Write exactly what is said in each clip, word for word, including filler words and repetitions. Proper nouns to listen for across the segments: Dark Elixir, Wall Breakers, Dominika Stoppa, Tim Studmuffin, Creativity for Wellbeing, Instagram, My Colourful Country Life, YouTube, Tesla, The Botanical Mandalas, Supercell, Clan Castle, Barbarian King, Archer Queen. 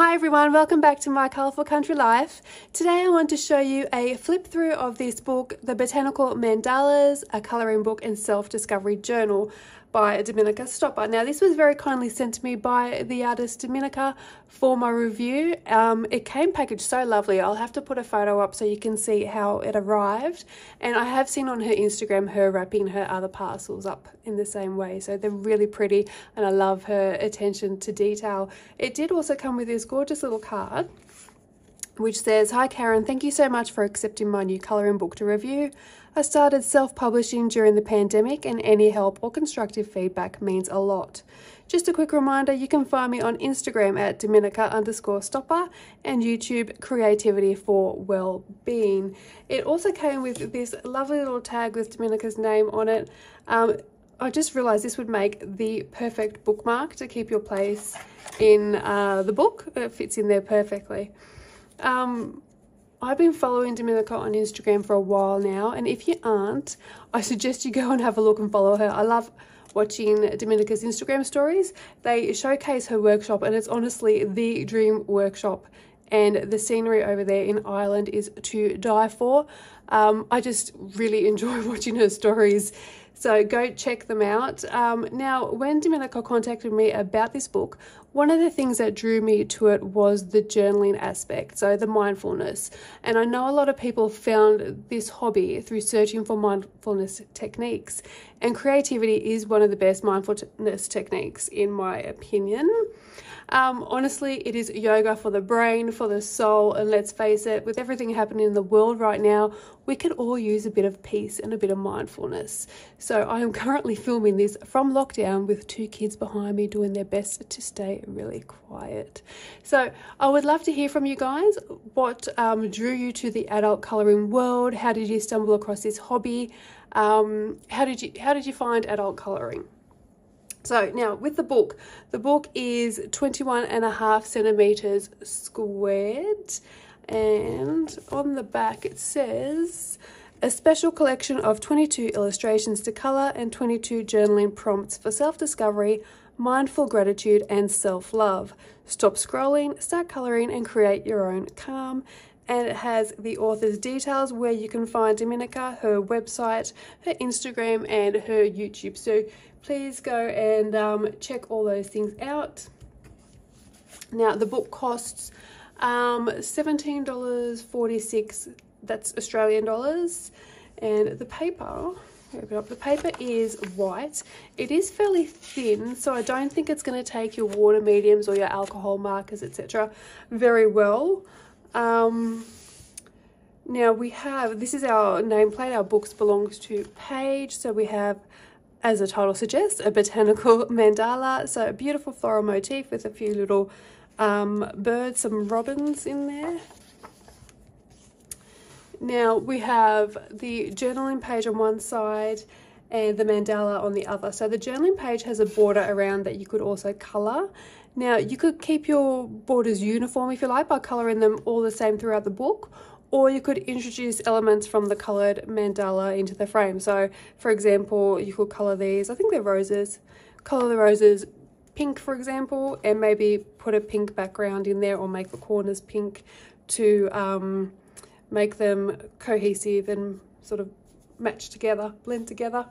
Hi everyone, welcome back to My Colourful Country Life. Today I want to show you a flip through of this book, The Botanical Mandalas, a colouring book and self-discovery journal by Dominika Stoppa. Now this was very kindly sent to me by the artist Dominika for my review. Um, it came packaged so lovely. I'll have to put a photo up so you can see how it arrived. And I have seen on her Instagram her wrapping her other parcels up in the same way. So they're really pretty and I love her attention to detail. It did also come with this gorgeous little card which says, "Hi Karen, thank you so much for accepting my new colouring book to review. I started self-publishing during the pandemic and any help or constructive feedback means a lot. Just a quick reminder, you can find me on Instagram at Dominika underscore Stoppa and YouTube Creativity for Wellbeing." It also came with this lovely little tag with Dominika's name on it. Um, I just realised this would make the perfect bookmark to keep your place in uh, the book. It fits in there perfectly. Um, I've been following Dominika on Instagram for a while now, and if you aren't, I suggest you go and have a look and follow her. I love watching Dominika's Instagram stories. They showcase her workshop, and it's honestly the dream workshop. And the scenery over there in Ireland is to die for. Um, I just really enjoy watching her stories. So go check them out. Um, now, when Dominika contacted me about this book, one of the things that drew me to it was the journaling aspect, so the mindfulness. And I know a lot of people found this hobby through searching for mindfulness techniques. And creativity is one of the best mindfulness techniques, in my opinion. Um, honestly, it is yoga for the brain, for the soul, and let's face it, with everything happening in the world right now, we could all use a bit of peace and a bit of mindfulness. So I am currently filming this from lockdown with two kids behind me doing their best to stay really quiet. So I would love to hear from you guys. What um, drew you to the adult colouring world? How did you stumble across this hobby? Um, how did you, how did you find adult colouring? So now with the book, the book is twenty-one and a half centimetres squared, and on the back it says, "A special collection of twenty-two illustrations to colour and twenty-two journaling prompts for self-discovery, mindful gratitude and self-love. Stop scrolling, start colouring and create your own calm." And it has the author's details where you can find Dominika, her website, her Instagram and her YouTube. So please go and um, check all those things out. Now the book costs um, seventeen dollars forty-six, that's Australian dollars. And the paper, open up, the paper is white. It is fairly thin, so I don't think it's going to take your water mediums or your alcohol markers, et cetera very well. Um, now we have, this is our nameplate, our books belongs to Paige, so we have, as the title suggests, a botanical mandala, so a beautiful floral motif with a few little um, birds, some robins in there. Now we have the journaling page on one side and the mandala on the other. So the journaling page has a border around that you could also colour. Now you could keep your borders uniform if you like by colouring them all the same throughout the book, or you could introduce elements from the coloured mandala into the frame. So for example, you could colour these, I think they're roses, colour the roses pink for example, and maybe put a pink background in there or make the corners pink to um, make them cohesive and sort of match together, blend together.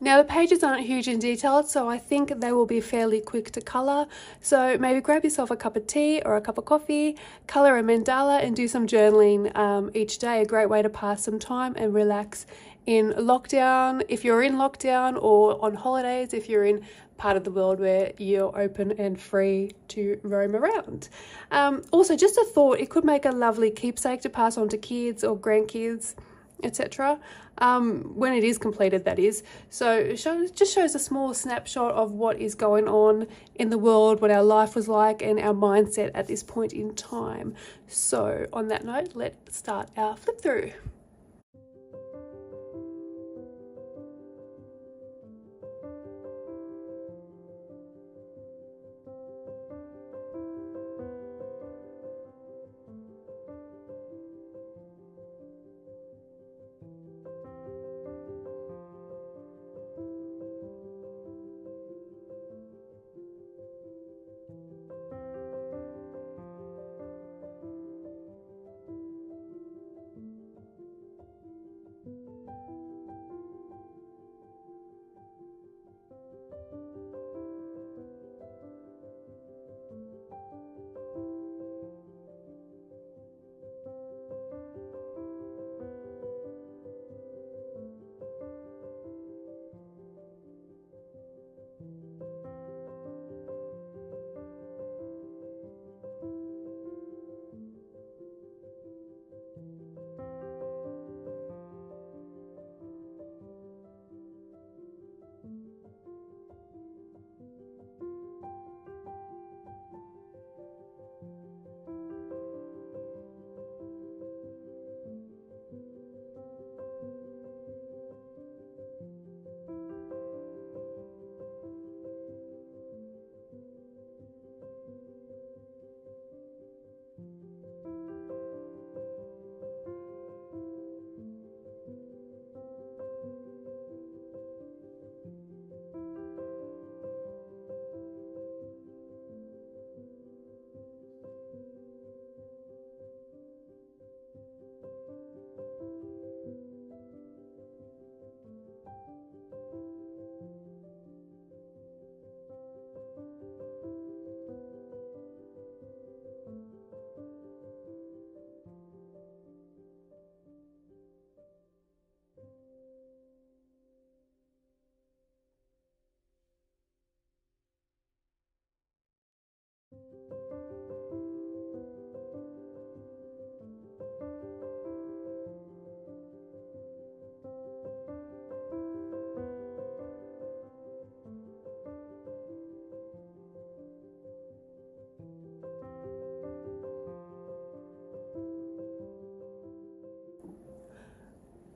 Now the pages aren't huge and detailed, so I think they will be fairly quick to colour. So maybe grab yourself a cup of tea or a cup of coffee, colour a mandala and do some journaling um, each day. A great way to pass some time and relax in lockdown, if you're in lockdown, or on holidays, if you're in part of the world where you're open and free to roam around. Um, also, just a thought, it could make a lovely keepsake to pass on to kids or grandkids, etc. um when it is completed, that is. So it shows, just shows a small snapshot of what is going on in the world, what our life was like and our mindset at this point in time. So on that note, let's start our flip through.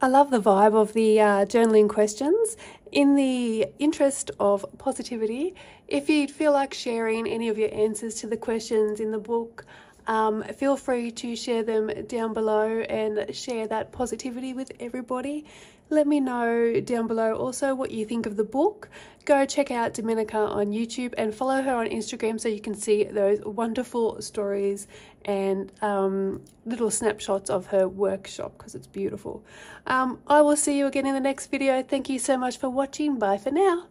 I love the vibe of the uh, journaling questions. In the interest of positivity, if you feel like sharing any of your answers to the questions in the book, um, feel free to share them down below and share that positivity with everybody. Let me know down below also what you think of the book. Go check out Dominika on YouTube and follow her on Instagram so you can see those wonderful stories and um, little snapshots of her workshop because it's beautiful. Um, I will see you again in the next video. Thank you so much for watching. Bye for now.